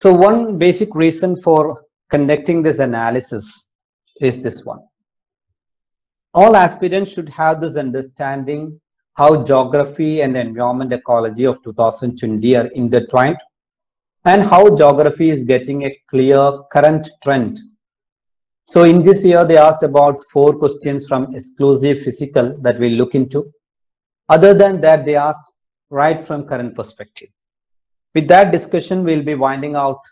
So one basic reason for conducting this analysis is this one. All aspirants should have this understanding how geography and environment ecology of 2020 are intertwined and how geography is getting a clear current trend. So in this year, they asked about 4 questions from exclusive physical that we'll look into. Other than that, they asked right from current perspective. With that discussion, we'll be winding up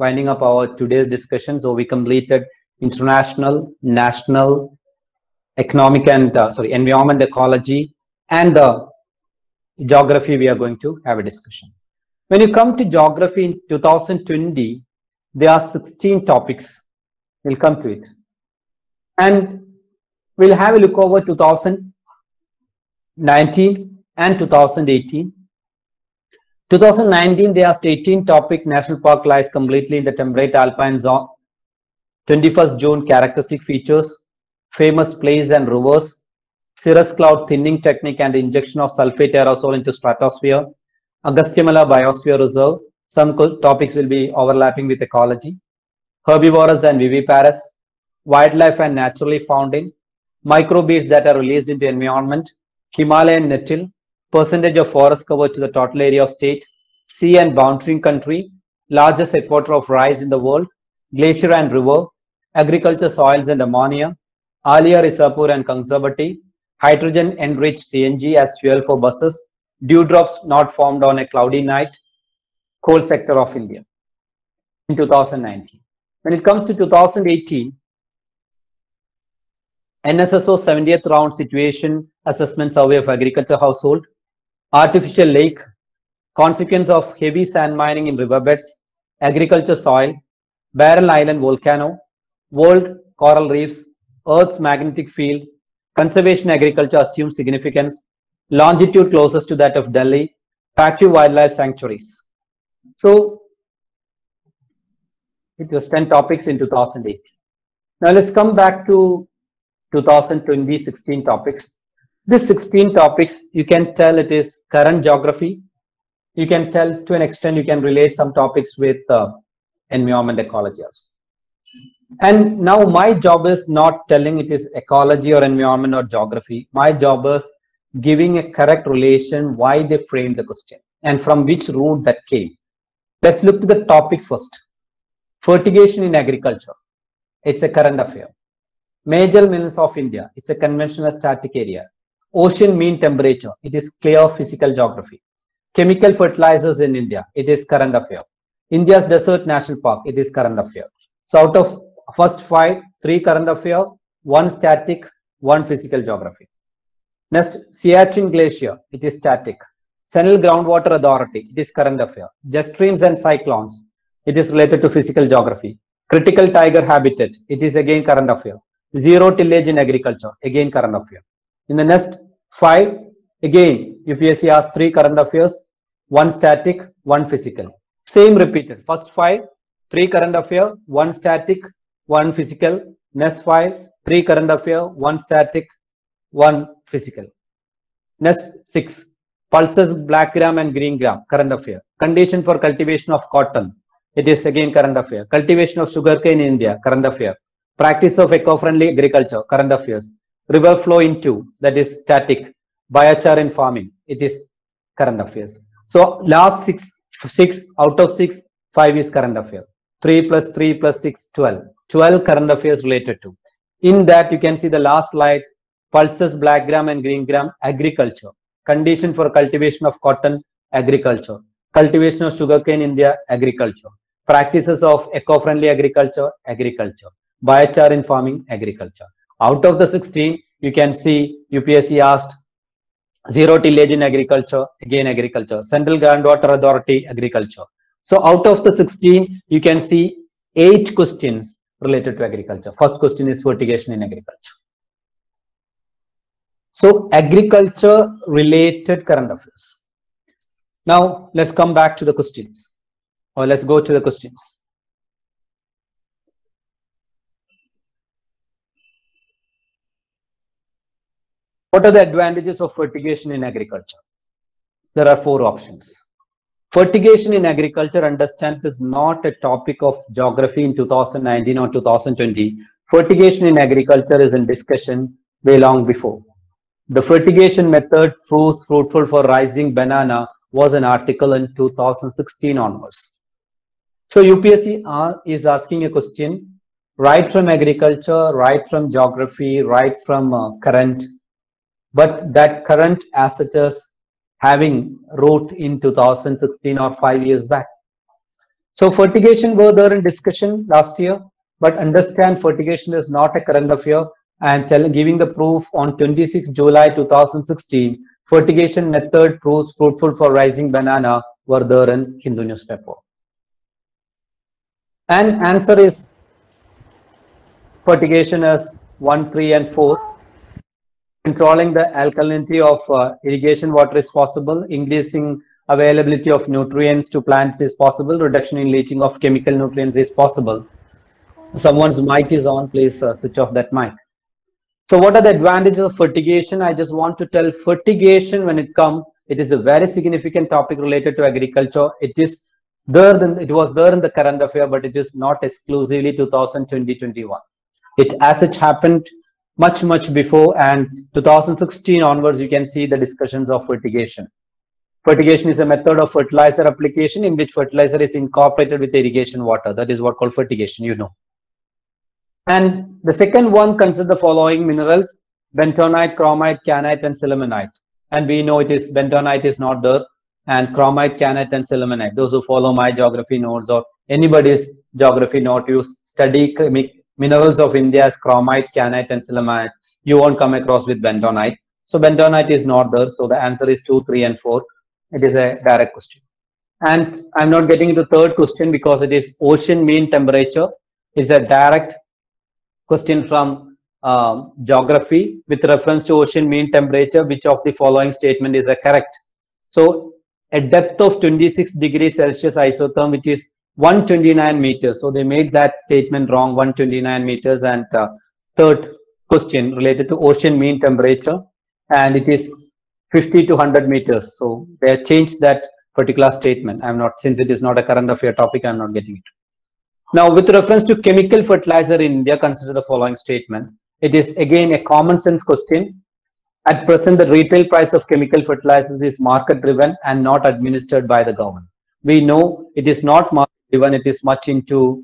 our today's discussion. So we completed international, national, economic and environment ecology and geography. We are going to have a discussion. When you come to geography in 2020, there are 16 topics. We'll come to it. And we'll have a look over 2019 and 2018. 2019, they asked 18 topic. National park lies completely in the temperate alpine zone. 21st June, characteristic features, famous plays and rivers, cirrus cloud thinning technique and the injection of sulfate aerosol into stratosphere, Agastya Mala Biosphere Reserve. Some topics will be overlapping with ecology. Herbivores and viviparous, wildlife and naturally found in, microbes that are released into environment, Himalayan nettle, percentage of forest cover to the total area of state, sea and boundary country, largest exporter of rice in the world, glacier and river, agriculture soils and ammonia, Alia, Risapur and Kangsabati, hydrogen enriched CNG as fuel for buses, dewdrops not formed on a cloudy night, coal sector of India in 2019. When it comes to 2018, NSSO 70th round situation assessment survey of agriculture household, artificial lake, consequence of heavy sand mining in riverbeds, agriculture soil, Barrel Island volcano, world coral reefs, Earth's magnetic field, conservation agriculture assumes significance, longitude closest to that of Delhi, active wildlife sanctuaries. So it was 10 topics in 2008. Now let's come back to 2020, 16 topics. This 16 topics, you can tell it is current geography. You can tell to an extent, you can relate some topics with environment ecology. And now my job is not telling it is ecology or environment or geography. My job is giving a correct relation, why they framed the question and from which route that came. Let's look to the topic first. Fertigation in agriculture. It's a current affair. Major mills of India. It's a conventional static area. Ocean mean temperature. It is clear physical geography. Chemical fertilizers in India. It is current affair. India's desert national park. It is current affair. So out of first 5, 3 current affair, 1 static, 1 physical geography. Next, Siachen Glacier. It is static. Central Groundwater Authority. It is current affair. Jet streams and cyclones. It is related to physical geography. Critical tiger habitat. It is again current affair. Zero tillage in agriculture. Again current affair. In the next 5, again UPSC asked 3 current affairs, 1 static, 1 physical. Same repeated. First 5, 3 current affair, 1 static, 1 physical. Next 5, 3 current affair, 1 static, 1 physical. Next 6, pulses, black gram and green gram, current affair. Condition for cultivation of cotton. It is again current affair. Cultivation of sugarcane in India, current affair. Practice of eco-friendly agriculture, current affairs. River flow into, that is static. Biochar in farming, it is current affairs. So last 6 out of 6, 5 is current affair. 3 plus 3 plus 6, 12. 12 current affairs related to. In that you can see the last slide, pulses, black gram and green gram, agriculture. Condition for cultivation of cotton, agriculture. Cultivation of sugarcane in India, agriculture. Practices of eco-friendly agriculture, agriculture. Biochar in farming, agriculture. Out of the 16, you can see UPSC asked zero tillage in agriculture, again agriculture. Central Groundwater Authority, agriculture. So out of the 16, you can see 8 questions related to agriculture. First question is fertigation in agriculture. So agriculture related current affairs. Now let's come back to the questions, or let's go to the questions. What are the advantages of fertigation in agriculture? There are 4 options. Fertigation in agriculture, understand, is not a topic of geography in 2019 or 2020. Fertigation in agriculture is in discussion way long before. The fertigation method proves fruitful for rising banana was an article in 2016 onwards. So UPSC is asking a question right from agriculture, right from geography, right from current, but that current as it is, having wrote in 2016 or 5 years back. So fertigation were there in discussion last year, but understand fertigation is not a current affair. I am giving the proof on 26 July 2016, fertigation method proves fruitful for rising banana were there in Hindu newspaper. And answer is fertigation is 1, 3 and 4. Controlling the alkalinity of irrigation water is possible, increasing availability of nutrients to plants is possible, reduction in leaching of chemical nutrients is possible. Someone's mic is on, please switch off that mic. So what are the advantages of fertigation? I just want to tell fertigation when it comes, it is a very significant topic related to agriculture. It is there, it was there in the current affair, but it is not exclusively 2020-21. It as it happened much before, and 2016 onwards you can see the discussions of fertigation. Fertigation is a method of fertilizer application in which fertilizer is incorporated with irrigation water. That is what called fertigation, you know. And the second one consists the following minerals: bentonite, chromite, kyanite and selimanite. And we know it is bentonite is not there, and chromite, kyanite and selimanite. Those who follow my geography notes or anybody's geography note, you study minerals of India as chromite, kyanite and selimanite. You won't come across with bentonite. So bentonite is not there. So the answer is 2, 3 and 4. It is a direct question. And I'm not getting into third question because it is ocean mean temperature. It's a direct question from geography with reference to ocean mean temperature. Which of the following statement is correct? So a depth of 26 degrees Celsius isotherm, which is 129 meters. So they made that statement wrong, 129 meters. And third question related to ocean mean temperature, and it is 50 to 100 meters. So they changed that particular statement. I'm not, since it is not a current affair topic, I'm not getting it. Now with reference to chemical fertilizer in India, consider the following statement. It is again a common sense question. At present, the retail price of chemical fertilizers is market driven and not administered by the government. We know it is not market driven, it is much into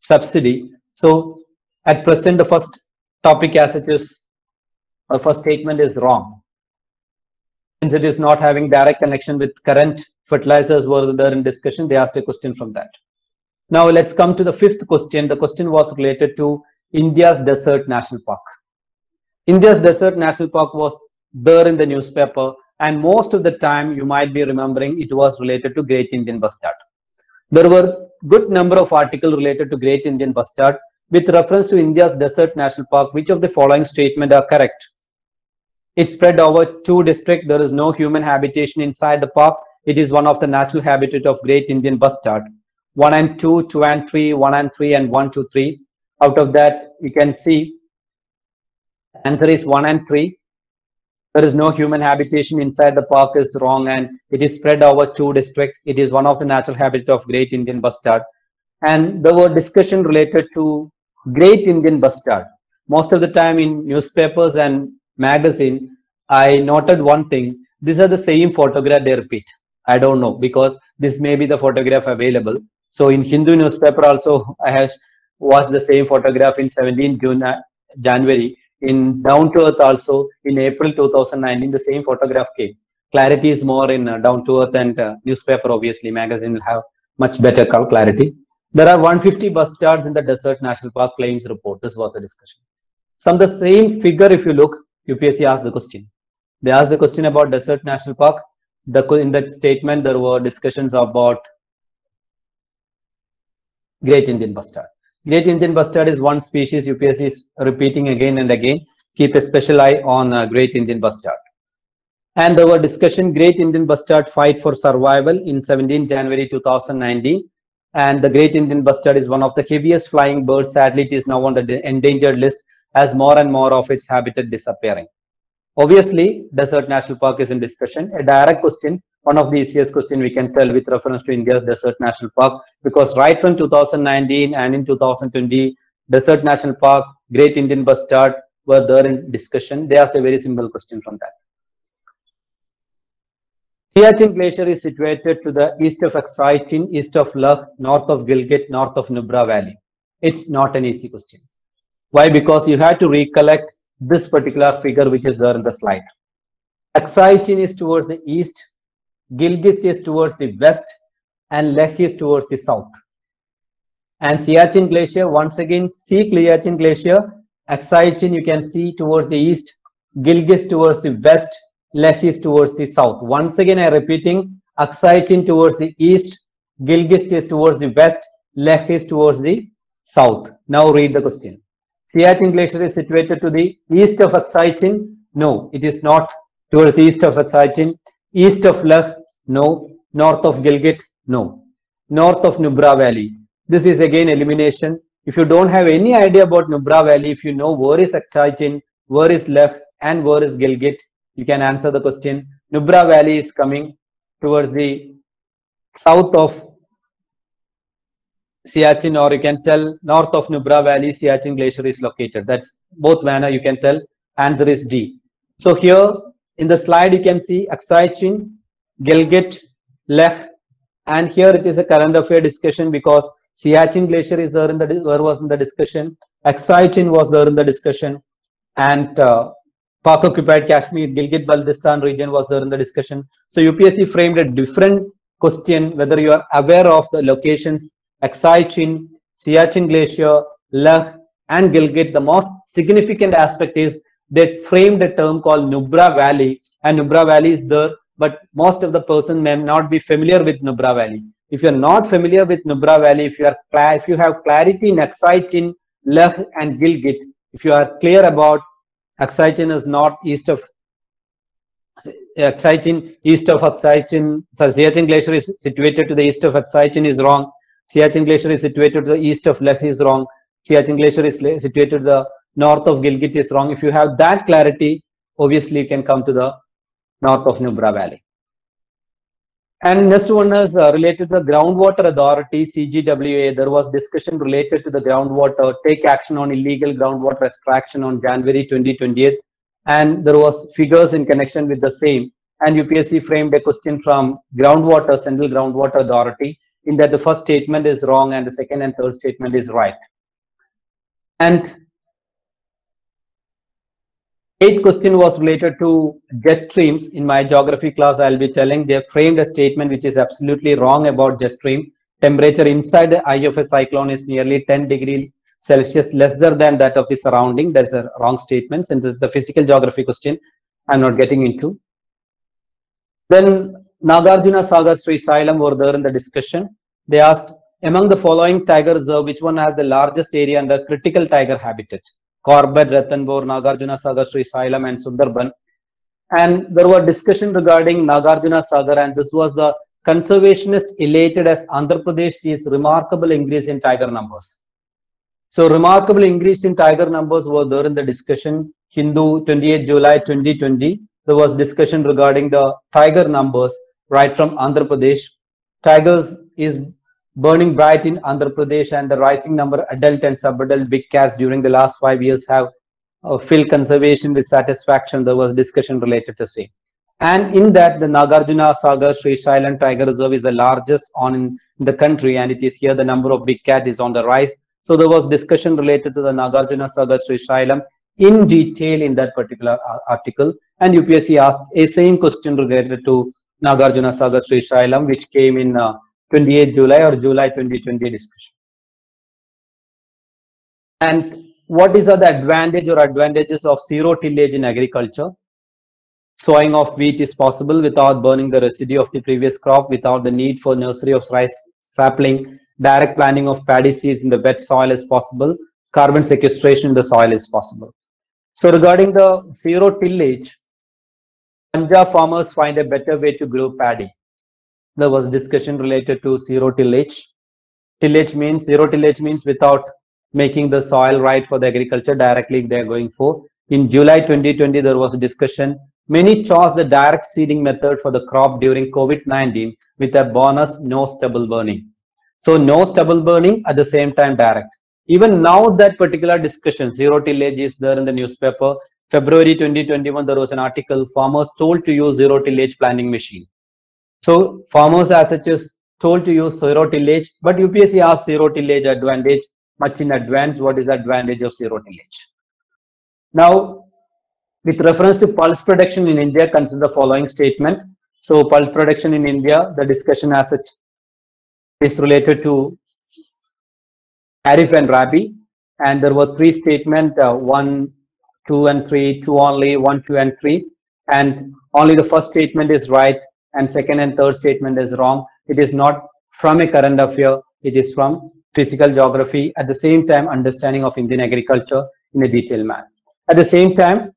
subsidy. So at present, the first topic as it is, the first statement is wrong. Since it is not having direct connection with current fertilizers were there in discussion, they asked a question from that. Now let's come to the fifth question. The question was related to India's Desert National Park. India's Desert National Park was there in the newspaper, and most of the time you might be remembering it was related to Great Indian Bustard. There were good number of articles related to Great Indian Bustard with reference to India's Desert National Park. Which of the following statement are correct? It spread over 2 districts. There is no human habitation inside the park. It is one of the natural habitat of Great Indian Bustard. 1 and 2, 2 and 3, 1 and 3, and 1, 2, 3. Out of that, you can see answer is 1 and 3. There is no human habitation inside the park is wrong, and it is spread over 2 districts. It is one of the natural habitat of Great Indian Bustard. And there were discussion related to Great Indian Bustard. Most of the time in newspapers and magazine, I noted one thing. These are the same photograph they repeat. I don't know, because this may be the photograph available. So in Hindu newspaper also, I have watched the same photograph in 17 January. In Down to Earth also, in April 2019, the same photograph came. Clarity is more in Down to Earth, and newspaper, obviously, magazine will have much better clarity. There are 150 bustards in the Desert National Park, claims report. This was the discussion. From the same figure, if you look, UPSC asked the question. They asked the question about Desert National Park. In that statement, there were discussions about Great Indian Bustard. Great Indian Bustard is one species. UPSC is repeating again and again. Keep a special eye on Great Indian Bustard. And there were discussion Great Indian Bustard fight for survival in 17 January 2019. And the Great Indian Bustard is one of the heaviest flying birds. Sadly, it is now on the endangered list as more and more of its habitat disappearing. Obviously, Desert National Park is in discussion. A direct question one of the easiest question we can tell with reference to India's Desert National Park, because right from 2019 and in 2020, Desert National Park, Great Indian Bustard were there in discussion. They asked a very simple question from that. Siachen Glacier is situated to the east of Aksai Chin, east of Leh, north of Gilgit, north of Nubra Valley. It's not an easy question. Why? Because you had to recollect this particular figure which is there in the slide. Aksai Chin is towards the east, Gilgit is towards the west, and Leh is towards the south. And Siachen Glacier, once again, see Siachen Glacier, Aksai Chin you can see towards the east, Gilgit towards the west, Leh is towards the south. Once again, I am repeating, Aksai Chin towards the east, Gilgit is towards the west, Leh is towards the south. Now read the question. Siachen Glacier is situated to the east of Aksai Chin. No, it is not towards the east of Aksai Chin. East of Leh, no. North of Gilgit, no. North of Nubra Valley. This is again elimination. If you don't have any idea about Nubra Valley, if you know where is Aksai Chin, where is Leh, and where is Gilgit, you can answer the question. Nubra Valley is coming towards the south of Siachen, or you can tell north of Nubra Valley, Siachen Glacier is located. That's both manner you can tell. Answer is D. So here in the slide you can see Aksai Chin, Gilgit, Leh, and here it is a current affair discussion because Siachen Glacier is there in the discussion. Aksai Chin was there in the discussion, and Pak occupied Kashmir, Gilgit-Baltistan region was there in the discussion. So UPSC framed a different question whether you are aware of the locations. Aksai Chin, Siachen Glacier, Leh, and Gilgit. The most significant aspect is they framed a term called Nubra Valley, and Nubra Valley is there, but most of the person may not be familiar with Nubra Valley. If you are not familiar with Nubra Valley, if you have clarity in Aksai Chin, Leh, and Gilgit, if you are clear about Aksai Chin is north east of Aksai Chin, east of Aksai Chin, so Siachen Glacier is situated to the east of Aksai Chin is wrong. Siachen Glacier is situated to the east of Leh is wrong. Siachen Glacier is situated to the north of Gilgit is wrong. If you have that clarity, obviously you can come to the north of Nubra Valley. And next one is related to the Groundwater Authority, CGWA. There was discussion related to the groundwater, take action on illegal groundwater extraction on January 2020. And there was figures in connection with the same. And UPSC framed a question from groundwater, Central Groundwater Authority, in that the first statement is wrong and the second and third statement is right. And 8th question was related to jet streams. In my geography class, I'll be telling they framed a statement which is absolutely wrong about jet stream. Temperature inside the eye of a cyclone is nearly 10 degrees Celsius lesser than that of the surrounding. That's a wrong statement since it's a physical geography question. I'm not getting into. Then Nagarjuna Sagar, Sri Shailam were there in the discussion. They asked, among the following tiger reserve, which one has the largest area under critical tiger habitat? Corbett, Ranthambore, Nagarjuna Sagar, Sri Shailam, and Sundarban. And there were discussion regarding Nagarjuna Sagar, and this was the conservationist elated as Andhra Pradesh sees remarkable increase in tiger numbers. So remarkable increase in tiger numbers were there in the discussion. Hindu, 28 July 2020, there was discussion regarding the tiger numbers right from Andhra Pradesh. Tigers is burning bright in Andhra Pradesh, and the rising number adult and subadult big cats during the last 5 years have filled conservation with satisfaction. There was discussion related to same. And in that, the Nagarjuna Sagar Sri Shailam Tiger Reserve is the largest in the country, and it is here the number of big cat is on the rise. So there was discussion related to the Nagarjuna Sagar Sri Shailam in detail in that particular article. And UPSC asked a same question related to Nagarjuna Sagar Sri Shailam, which came in 28 July or July 2020 discussion. And what is the advantage or advantages of zero tillage in agriculture? Sowing of wheat is possible without burning the residue of the previous crop, without the need for nursery of rice sapling. Direct planting of paddy seeds in the wet soil is possible. Carbon sequestration in the soil is possible. So regarding the zero tillage, Punjab farmers find a better way to grow paddy. There was discussion related to zero tillage. Zero tillage means without making the soil right for the agriculture, directly they are going for. In July 2020, there was a discussion Many chose the direct seeding method for the crop during COVID-19 with a bonus no stubble burning. So no stubble burning, at the same time direct. Even now that particular discussion, zero tillage, is there in the newspaper. February 2021, there was an article, farmers told to use zero tillage planting machine. So farmers as such is told to use zero tillage, but UPSC asked zero tillage advantage much in advance. What is the advantage of zero tillage? Now, with reference to pulse production in India, consider the following statement. So pulse production in India, the discussion as such is related to Kharif and Rabi, and there were three statements, 1, 2 and 3, two only, 1, 2 and 3, and only the first statement is right and second and third statement is wrong. It is not from a current affair, it is from physical geography, at the same time understanding of Indian agriculture in a detailed manner. At the same time,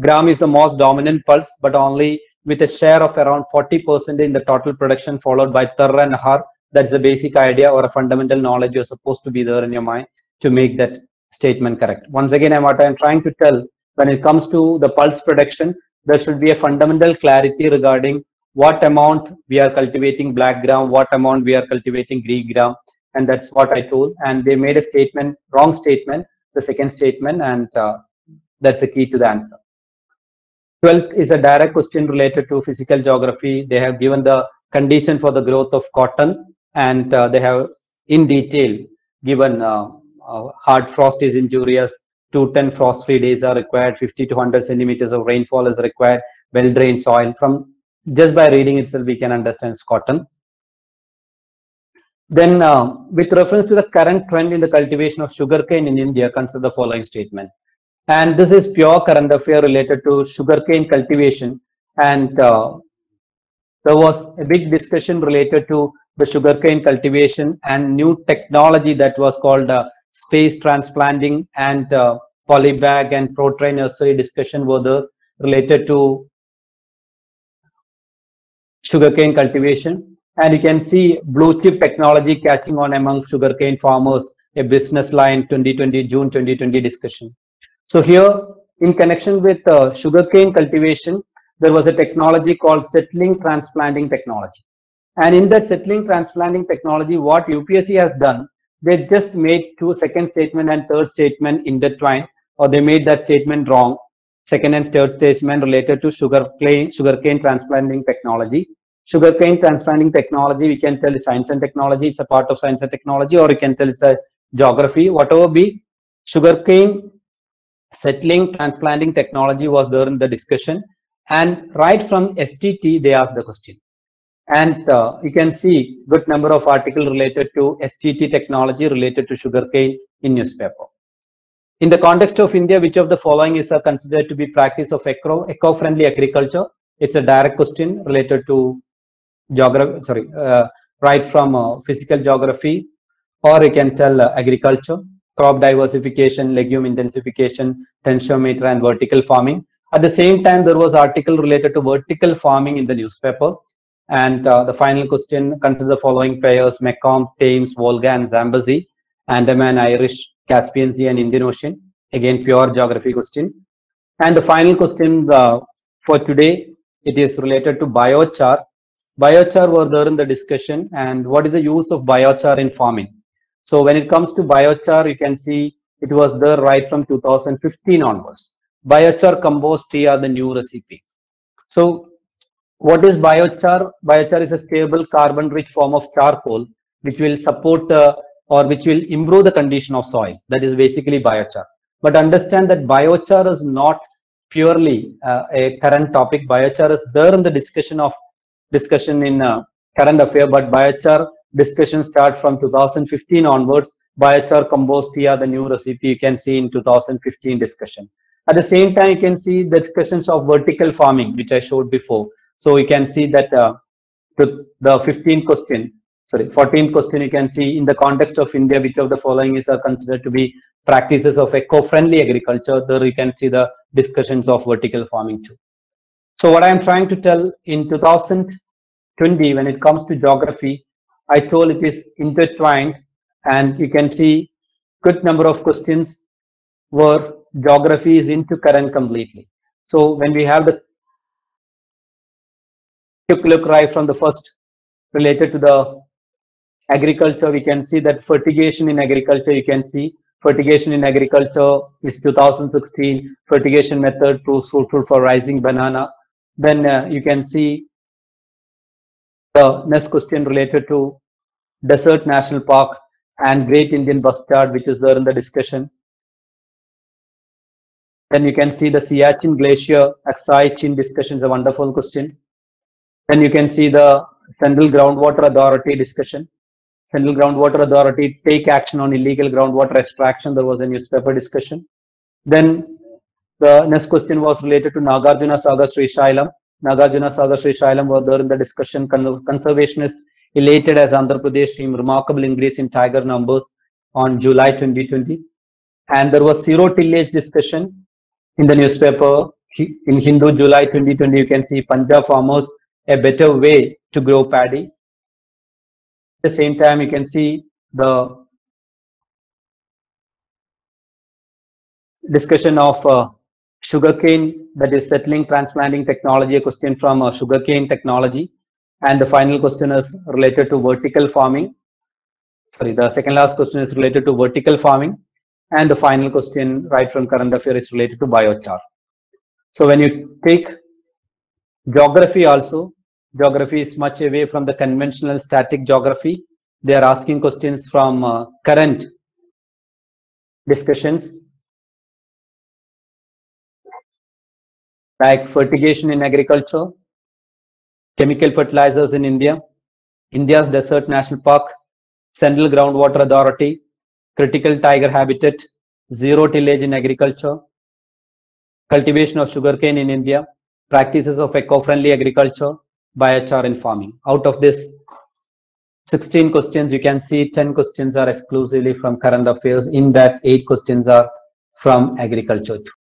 gram is the most dominant pulse, but only with a share of around 40% in the total production, followed by tar and har. That's the basic idea or a fundamental knowledge you're supposed to be there in your mind to make that statement correct. Once again, what I'm trying to tell, when it comes to the pulse production, there should be a fundamental clarity regarding what amount we are cultivating black gram, what amount we are cultivating green gram, and that's what I told. And they made a statement, wrong statement, the second statement, and that's the key to the answer. 12th is a direct question related to physical geography. They have given the condition for the growth of cotton, and they have in detail given hard frost is injurious, 210 frost-free days are required, 50 to 100 centimeters of rainfall is required, well-drained soil. From just by reading itself, we can understand cotton. Then, with reference to the current trend in the cultivation of sugarcane in India, consider the following statement. And this is pure current affair related to sugarcane cultivation. And there was a big discussion related to the sugarcane cultivation and new technology that was called space transplanting, and polybag and pro-train nursery discussion were there related to sugarcane cultivation. And you can see blue chip technology catching on among sugarcane farmers, a business line 2020, June 2020 discussion. So here, in connection with sugarcane cultivation, there was a technology called settling transplanting technology. And in that settling transplanting technology, what UPSC has done, they just made second statement and third statement intertwined, or they made that statement wrong. Second and third statement related to sugarcane transplanting technology. Sugarcane transplanting technology, we can tell it's science and technology, it's a part of science and technology, or you can tell it's a geography, whatever be. Sugarcane settling transplanting technology was there in the discussion, and right from STT they asked the question, and you can see good number of articles related to STT technology related to sugarcane in newspaper. In the context of India, which of the following is considered to be practice of eco-friendly agriculture? It's a direct question related to geography, right from physical geography, or you can tell agriculture. Crop diversification, legume intensification, tensiometer, and vertical farming. At the same time, there was article related to vertical farming in the newspaper. And the final question, consider the following pairs: Mekong, Thames, Volga, and Zambezi, Andaman, Irish, Caspian Sea, and Indian Ocean. Again, pure geography question. And the final question for today, it is related to biochar. Biochar were there in the discussion, and what is the use of biochar in farming? So when it comes to biochar, you can see it was there right from 2015 onwards. Biochar, compost tea are the new recipe. So what is biochar? Biochar is a stable carbon-rich form of charcoal which will support or which will improve the condition of soil. That is basically biochar. But understand that biochar is not purely a current topic. Biochar is there in the discussion in current affair, but biochar discussion start from 2015 onwards. Biochar, compost tea are the new recipe, you can see in 2015 discussion. At the same time, you can see the discussions of vertical farming, which I showed before. So you can see that the 14th question, you can see in the context of India, which of the following is considered to be practices of eco-friendly agriculture. There you can see the discussions of vertical farming too. So what I am trying to tell, in 2020, when it comes to geography, I told it is intertwined, and you can see good number of questions where geography is into current completely. So when we have the cry from the first related to the agriculture, we can see that fertigation in agriculture, you can see fertigation in agriculture is 2016 fertigation method proves fruitful for rising banana. Then you can see the next question related to Desert National Park and Great Indian Bustard, which is there in the discussion. Then you can see the Siachen Glacier, Aksai Chin discussion is a wonderful question. Then you can see the Central Groundwater Authority discussion. Central Groundwater Authority, take action on illegal groundwater extraction. There was a newspaper discussion. Then the next question was related to Nagarjuna Sagar, Sri Shailam. Nagarjuna Sagar, Sri Shailam were there in the discussion. Conservationists elated as Andhra Pradesh seen remarkable increase in tiger numbers on July 2020. And there was zero tillage discussion in the newspaper. In Hindu, July 2020, you can see Punjab farmers, a better way to grow paddy. At the same time, you can see the discussion of sugarcane, that is settling transplanting technology, a question from sugarcane technology. And the final question is related to vertical farming. Sorry, the second last question is related to vertical farming. And the final question right from current affair is related to biochar. So when you take geography also, geography is much away from the conventional static geography. They are asking questions from current discussions like fertigation in agriculture, chemical fertilizers in India, India's Desert National Park, Central Groundwater Authority, critical tiger habitat, zero tillage in agriculture, cultivation of sugarcane in India, practices of eco-friendly agriculture, biochar and farming. Out of this 16 questions, you can see 10 questions are exclusively from current affairs. In that, 8 questions are from agriculture.